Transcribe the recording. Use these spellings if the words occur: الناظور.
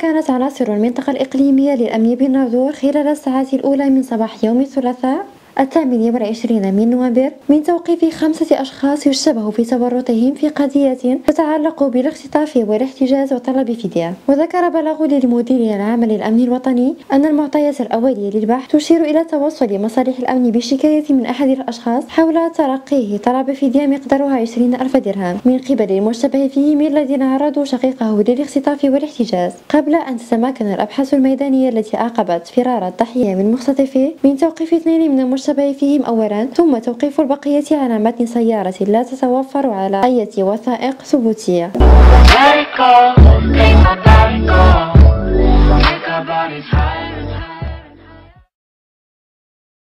كانت عناصر المنطقة الإقليمية للأمن بالناظور خلال الساعات الأولى من صباح يوم الثلاثاء 28 من نوفمبر من توقيف 5 أشخاص يشتبه في تورطهم في قضية تتعلق بالاختطاف والاحتجاز وطلب فدية. وذكر بلاغ للمدير العام للأمن الوطني أن المعطيات الأولية للبحث تشير إلى توصل مصالح الأمن بشكاية من أحد الأشخاص حول تلقيه طلب فدية مقدارها 20,000 درهم من قبل المشتبه فيهم الذين عرضوا شقيقه للاختطاف والاحتجاز، قبل أن تتمكن الأبحاث الميدانية التي عاقبت فرار الضحية من مختطفه من توقيف 2 من المشتبه فيهم أولا، ثم توقيف البقية على متن سيارة لا تتوفر على أي وثائق ثبوتية.